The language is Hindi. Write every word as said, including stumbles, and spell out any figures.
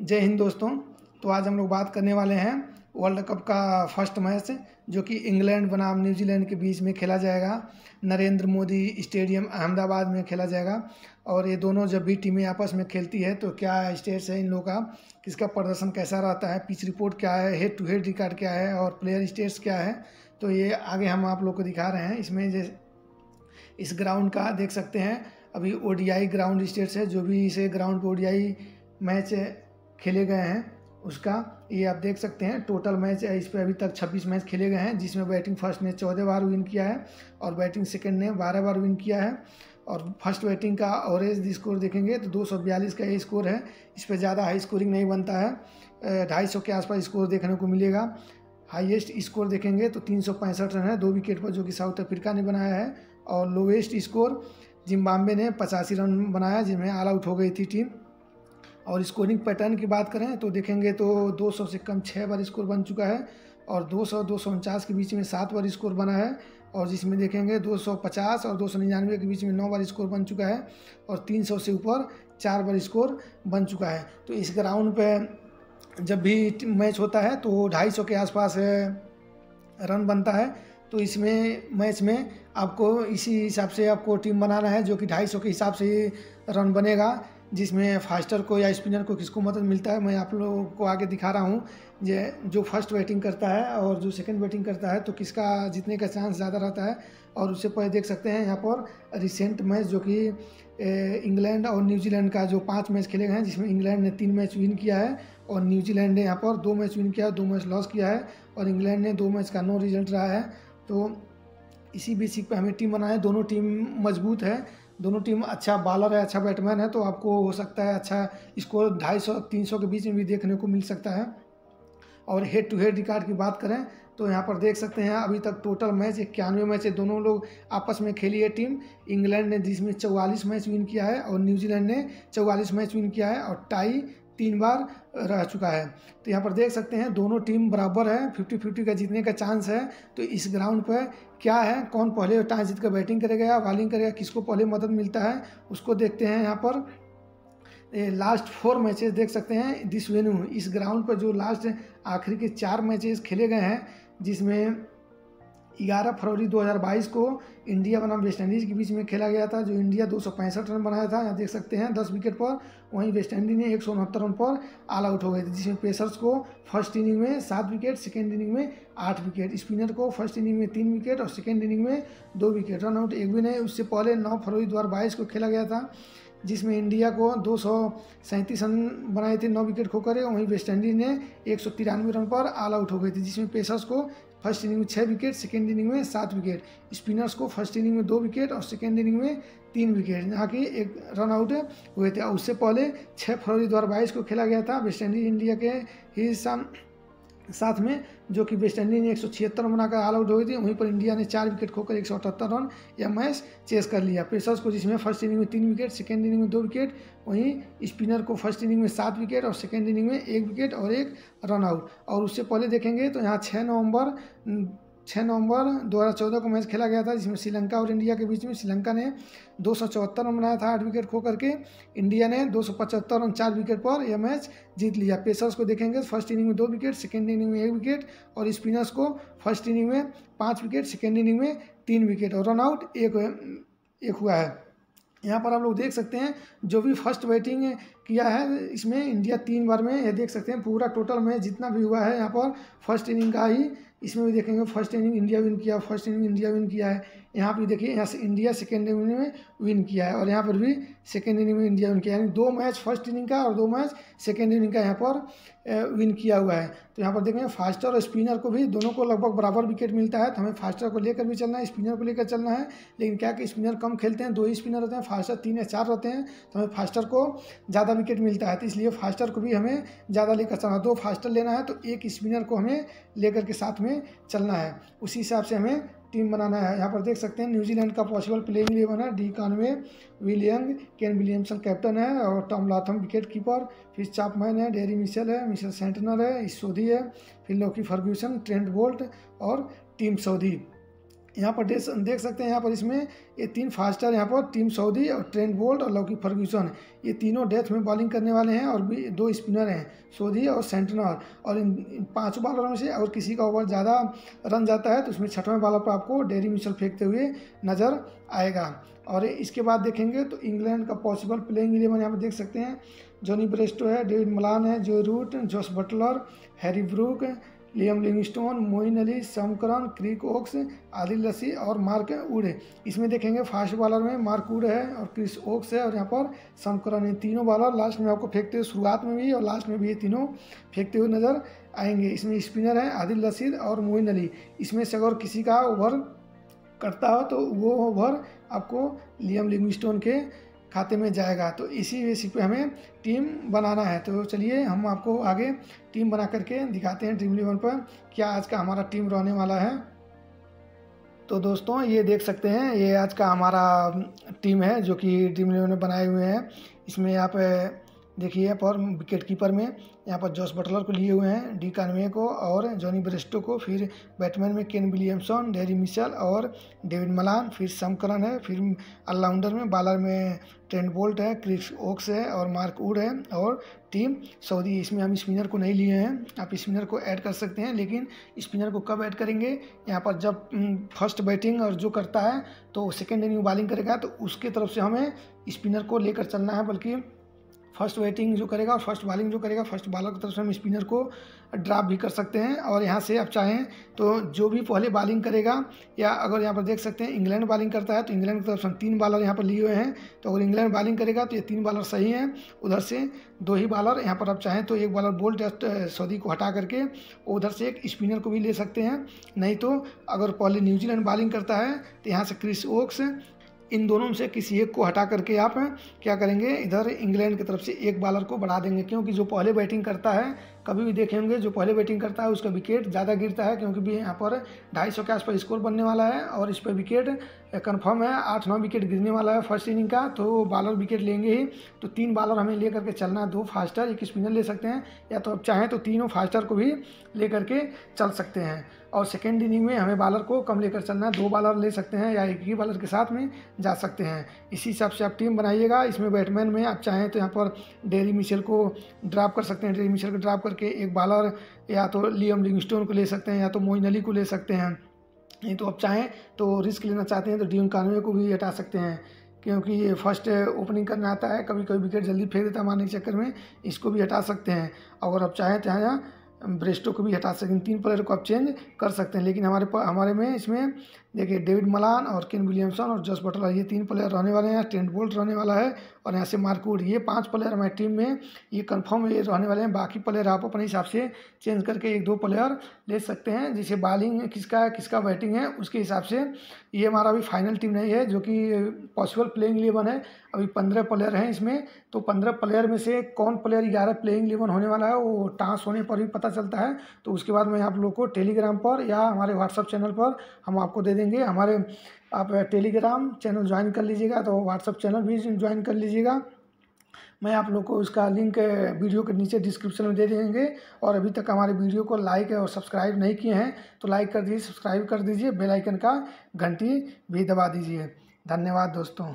जय हिंद दोस्तों। तो आज हम लोग बात करने वाले हैं वर्ल्ड कप का फर्स्ट मैच जो कि इंग्लैंड बनाम न्यूजीलैंड के बीच में खेला जाएगा। नरेंद्र मोदी स्टेडियम अहमदाबाद में खेला जाएगा। और ये दोनों जब भी टीमें आपस में खेलती है तो क्या स्टेट्स है इन लोगों का, किसका प्रदर्शन कैसा रहता है, पिच रिपोर्ट क्या है, हेड टू हेड रिकॉर्ड क्या है और प्लेयर स्टेट्स क्या है, तो ये आगे हम आप लोग को दिखा रहे हैं। इसमें इस ग्राउंड का देख सकते हैं, अभी ओडीआई ग्राउंड स्टेट्स है, जो भी इसे ग्राउंड पर ओडीआई मैच खेले गए हैं उसका ये आप देख सकते हैं। टोटल मैच है इस पर अभी तक छब्बीस मैच खेले गए हैं, जिसमें बैटिंग फर्स्ट ने चौदह बार विन किया है और बैटिंग सेकंड ने बारह बार विन किया है। और फर्स्ट बैटिंग का एवरेज स्कोर देखेंगे तो दो सौ बयालीस का ये स्कोर है। इस पर ज़्यादा हाई स्कोरिंग नहीं बनता है, ढाई सौ के आसपास स्कोर देखने को मिलेगा। हाईएस्ट स्कोर देखेंगे तो तीन सौ पैंसठ रन है दो विकेट पर, जो कि साउथ अफ्रीका ने बनाया है। और लोवेस्ट स्कोर जिम्बॉम्बे ने पचासी रन बनाया, जिसमें ऑल आउट हो गई थी टीम। और स्कोरिंग पैटर्न की बात करें तो देखेंगे तो दो सौ से कम छः बार स्कोर बन चुका है और दो सौ दो सौ उनचास के बीच में सात बार स्कोर बना है। और जिसमें देखेंगे दो सौ पचास और दो सौ निन्यानवे के बीच में नौ बार स्कोर बन चुका है और तीन सौ से ऊपर चार बार स्कोर बन चुका है। तो इस ग्राउंड पे जब भी मैच होता है तो ढाई सौ के आसपास रन बनता है। तो इसमें मैच में आपको इसी हिसाब से आपको टीम बनाना है, जो कि ढाई सौ के हिसाब से रन बनेगा, जिसमें फास्टर को या स्पिनर को किसको मदद मिलता है मैं आप लोगों को आगे दिखा रहा हूँ। जे जो फर्स्ट बैटिंग करता है और जो सेकंड बैटिंग करता है तो किसका जीतने का चांस ज़्यादा रहता है। और उससे पहले देख सकते हैं यहाँ पर रिसेंट मैच जो कि इंग्लैंड और न्यूजीलैंड का जो पांच मैच खेले गए हैं, जिसमें इंग्लैंड ने तीन मैच विन किया है और न्यूजीलैंड ने यहाँ पर दो मैच विन किया है, दो मैच लॉस किया है और इंग्लैंड ने दो मैच का नो रिजल्ट रहा है। तो इसी बेसिक पर हमें टीम बनाए। दोनों टीम मजबूत है, दोनों टीम अच्छा बॉलर है, अच्छा बैट्समैन है, तो आपको हो सकता है अच्छा स्कोर ढाई सौ तीन सौ के बीच में भी देखने को मिल सकता है। और हेड टू हेड रिकॉर्ड की बात करें तो यहाँ पर देख सकते हैं अभी तक टोटल मैच इक्यानवे मैच है दोनों लोग आपस में खेली है टीम। इंग्लैंड ने जिसमें चौवालीस मैच विन किया है और न्यूजीलैंड ने चौवालीस मैच विन किया है और टाई तीन बार रह चुका है। तो यहाँ पर देख सकते हैं दोनों टीम बराबर है, फिफ्टी फिफ्टी का जीतने का चांस है। तो इस ग्राउंड पर क्या है, कौन पहले टॉस जीतकर बैटिंग करेगा या बॉलिंग करेगा, किसको पहले मदद मिलता है, उसको देखते हैं। यहाँ पर लास्ट फोर मैचेस देख सकते हैं दिस वेन्यू, इस ग्राउंड पर जो लास्ट आखिरी के चार मैचेस खेले गए हैं, जिसमें ग्यारह फरवरी दो हज़ार बाईस को इंडिया बनाम वेस्टइंडीज के बीच में खेला गया था, जो इंडिया दो सौ पैंसठ रन बनाया था, यहाँ देख सकते हैं दस विकेट पर। वहीं वेस्टइंडीज ने एक सौ उनहत्तर रन पर ऑल आउट हो गए थे, जिसमें पेसर्स को फर्स्ट इनिंग में सात विकेट, सेकेंड इनिंग में आठ विकेट, स्पिनर को फर्स्ट इनिंग में तीन विकेट और सेकेंड इनिंग में दो विकेट, रन आउट एक भी नहीं। उससे पहले नौ फरवरी दो हज़ार बाईस को खेला गया था, जिसमें इंडिया को दो सौ सैंतीस रन बनाए थे नौ विकेट खोकर, वहीं वेस्टइंडीज ने एक सौ तिरानवे रन पर ऑल आउट हो गए थे, जिसमें पेसर्स को फर्स्ट इनिंग में छः विकेट, सेकेंड इनिंग में सात विकेट, स्पिनर्स को फर्स्ट इनिंग में दो विकेट और सेकेंड इनिंग में तीन विकेट, यहाँ के एक रन आउट हुए थे। और उससे पहले छः फरवरी दो हज़ार बाईस को खेला गया था वेस्टइंडीज इंडिया के ही साम साथ में, जो कि वेस्टइंडीज ने एक सौ छिहत्तर रन बनाकर ऑल आउट हो गई थी। वहीं पर इंडिया ने चार विकेट खोकर एक सौ अठहत्तर रन या मैच चेस कर लिया, पेसर्स को जिसमें फर्स्ट इनिंग में तीन विकेट, सेकेंड इनिंग में दो विकेट, वहीं स्पिनर को फर्स्ट इनिंग में सात विकेट और सेकेंड इनिंग में एक विकेट और एक रन आउट। और उससे पहले देखेंगे तो यहाँ छः नवंबर छः नवंबर दो हज़ार चौदह को मैच खेला गया था, जिसमें श्रीलंका और इंडिया के बीच में श्रीलंका ने दो सौ चौहत्तर रन बनाया था आठ विकेट खो करके, इंडिया ने दो सौ पचहत्तर रन चार विकेट पर यह मैच जीत लिया। पेसर्स को देखेंगे फर्स्ट इनिंग में दो विकेट, सेकेंड इनिंग में एक विकेट और स्पिनर्स को फर्स्ट इनिंग में पाँच विकेट, सेकेंड इनिंग में तीन विकेट और रन आउट एक, एक हुआ है। यहाँ पर आप लोग देख सकते हैं जो भी फर्स्ट बैटिंग किया है, इसमें इंडिया तीन बार में यह देख सकते हैं पूरा टोटल में जितना भी हुआ है यहाँ पर फर्स्ट इनिंग का ही, इसमें भी देखेंगे फर्स्ट इनिंग इंडिया विन किया, फर्स्ट इनिंग इंडिया विन किया है, यहाँ पर देखिए यहाँ से इंडिया सेकेंड इनिंग में विन किया है और यहाँ पर भी सेकेंड इनिंग में इंडिया विन किया, यानी दो मैच फर्स्ट इनिंग का और दो मैच सेकेंड इनिंग का यहाँ पर विन किया हुआ है। तो यहाँ पर देखेंगे फास्टर और स्पिनर को भी दोनों को लगभग बराबर विकेट मिलता है, तो हमें फास्टर को लेकर भी चलना है, स्पिनर को लेकर चलना है। लेकिन क्या कि स्पिनर कम खेलते हैं, दो ही स्पिनर होते हैं, फास्टर तीन या चार रहते हैं, तो हमें फास्टर को ज़्यादा विकेट मिलता है, तो इसलिए फास्टर को भी हमें ज़्यादा लेकर चलना है। दो फास्टर लेना है तो एक स्पिनर को हमें लेकर के साथ में चलना है, उसी हिसाब से हमें टीम बनाना है। यहाँ पर देख सकते हैं न्यूजीलैंड का पॉसिबल प्लेइंग इलेवन है, D Conway Williams, Kane Williamson captain है और टॉम लाथम विकेट कीपर, फिर चापमैन है, डेरिल मिचेल है, मिशेल सेंटनर है, सोढी है, फिर लोकी फर्ग्यूसन, ट्रेंट बोल्ट और टिम साउदी। यहाँ पर देख देख सकते हैं यहाँ पर इसमें ये तीन फास्ट स्टार यहाँ पर टिम साउदी और ट्रेंट बोल्ट और लोकी फर्ग्यूसन ये तीनों डेथ में बॉलिंग करने वाले हैं और भी दो स्पिनर हैं सोढी और सेंटनर। और इन, इन पांचों बॉलरों में से अगर किसी का ओवर ज़्यादा रन जाता है तो उसमें छठवें बॉलर पर आपको डेरिल मिचेल फेंकते हुए नज़र आएगा। और इसके बाद देखेंगे तो इंग्लैंड का पॉसिबल प्लेइंग इलेवन यहाँ पर देख सकते हैं जॉनी बेयरस्टो है, डेविड मलान है, Joe Root, Jos Buttler, Harry Brook, Liam Livingstone, Moeen Ali, Sam Curran, Chris Woakes, Adil Rashid और मार्क वुड। इसमें देखेंगे फास्ट बॉलर में मार्क वुड है और क्रिस वोक्स है और यहाँ पर सैम करन है। तीनों बॉलर लास्ट में आपको फेंकते हुए शुरुआत में भी और लास्ट में भी ये तीनों फेंकते हुए नजर आएंगे। इसमें स्पिनर हैं आदिल रशीद और मोइन अली। इसमें से अगर किसी का ओवर करता हो तो वो ओवर आपको लियम लिविंगस्टोन के खाते में जाएगा। तो इसी बेसिस पे हमें टीम बनाना है। तो चलिए हम आपको आगे टीम बना करके दिखाते हैं टीम इलेवन पर क्या आज का हमारा टीम रहने वाला है। तो दोस्तों ये देख सकते हैं ये आज का हमारा टीम है जो कि टीम इलेवन में बनाए हुए हैं। इसमें आप देखिए पर विकेट कीपर में यहाँ पर जोश बटलर को लिए हुए हैं, डी कानवे को और जॉनी बेयरस्टो को, फिर बैट्समैन में कैन विलियमसन, डेरिल मिचेल और डेविड मलान, फिर सैम करन है, फिर ऑलराउंडर में बॉलर में ट्रेंट बोल्ट है, क्रिस वोक्स है और मार्क वुड है और टीम साउदी। इसमें हम स्पिनर को नहीं लिए हैं, आप स्पिनर को ऐड कर सकते हैं लेकिन स्पिनर को कब ऐड करेंगे यहाँ पर जब फर्स्ट बैटिंग और जो करता है तो सेकेंड इनिंग बॉलिंग करेगा तो उसके तरफ से हमें स्पिनर को लेकर चलना है, बल्कि फर्स्ट बैटिंग जो करेगा और फर्स्ट बॉलिंग जो करेगा फर्स्ट बॉलर की तरफ से हम स्पिनर को ड्राप भी कर सकते हैं। और यहाँ से आप चाहें तो जो भी पहले बॉलिंग करेगा या अगर यहाँ पर देख सकते हैं इंग्लैंड बॉलिंग करता है तो इंग्लैंड की तरफ से हम तीन बॉलर यहाँ पर लिए हुए हैं। तो अगर इंग्लैंड बॉलिंग करेगा तो ये तीन बॉलर सही हैं, उधर से दो ही बॉलर यहाँ पर आप चाहें तो एक बॉलर बोल्ट साउदी को हटा करके उधर से एक स्पिनर को भी ले सकते हैं। नहीं तो अगर पहले न्यूजीलैंड बॉलिंग करता है तो यहाँ से क्रिस वोक्स, इन दोनों से किसी एक को हटा करके आप क्या करेंगे इधर इंग्लैंड की तरफ से एक बॉलर को बढ़ा देंगे, क्योंकि जो पहले बैटिंग करता है कभी भी देखेंगे जो पहले बैटिंग करता है उसका विकेट ज़्यादा गिरता है, क्योंकि भी यहाँ पर ढाई सौ के आसपास स्कोर बनने वाला है और इस पर विकेट कन्फर्म है आठ नौ विकेट गिरने वाला है फर्स्ट इनिंग का, तो बॉलर विकेट लेंगे ही। तो तीन बॉलर हमें ले करके चलना है, दो फास्टर एक स्पिनर ले सकते हैं या तो आप चाहें तो तीनों फास्टर को भी ले करके चल सकते हैं। और सेकेंड इनिंग में हमें बॉलर को कम लेकर चलना है, दो बॉलर ले सकते हैं या एक ही बॉलर के साथ में जा सकते हैं। इसी हिसाब से आप टीम बनाइएगा। इसमें बैट्समैन में आप चाहें तो यहाँ पर डेरिल मिचेल को ड्रॉप कर सकते हैं, डेरिल मिचेल को ड्रॉप करके एक बॉलर या तो लियम लिविंगस्टोन को ले सकते हैं या तो मोइन अली को ले सकते हैं। नहीं तो आप चाहें तो रिस्क लेना चाहते हैं तो डी कानवे को भी हटा सकते हैं, क्योंकि ये फर्स्ट ओपनिंग करने आता है कभी कभी विकेट जल्दी फेंक देता है मारने के चक्कर में, इसको भी हटा सकते हैं। अगर आप चाहें तो यहाँ ब्रेस्टो को भी हटा सकते हैं, तीन प्लेयर को आप चेंज कर सकते हैं। लेकिन हमारे हमारे में इसमें देखिए डेविड मलान और केन विलियमसन और जोश बटलर ये तीन प्लेयर रहने वाले हैं, ट्रेंट बोल्ट रहने वाला है और यहाँ से मार्क वुड, ये पांच प्लेयर हमारी टीम में ये कंफर्म ये रहने वाले हैं। बाकी प्लेयर आप अपने हिसाब से चेंज करके एक दो प्लेयर ले सकते हैं, जैसे बॉलिंग किसका है किसका बैटिंग है उसके हिसाब से। ये हमारा अभी फाइनल टीम नहीं है जो कि पॉसिबल प्लेइंग इलेवन है, अभी पंद्रह प्लेयर हैं इसमें। तो पंद्रह प्लेयर में से कौन प्लेयर ग्यारह प्लेइंग इलेवन होने वाला है वो टास्क होने पर भी पता चलता है। तो उसके बाद मैं आप लोगों को टेलीग्राम पर या हमारे व्हाट्सअप चैनल पर हम आपको दे देंगे। हमारे आप टेलीग्राम चैनल ज्वाइन कर लीजिएगा तो व्हाट्सअप चैनल भी ज्वाइन कर लीजिएगा, मैं आप लोगों को उसका लिंक वीडियो के नीचे डिस्क्रिप्शन में दे देंगे। और अभी तक हमारे वीडियो को लाइक और सब्सक्राइब नहीं किए हैं तो लाइक कर दीजिए, सब्सक्राइब कर दीजिए, बेल आइकन का घंटी भी दबा दीजिए। धन्यवाद दोस्तों।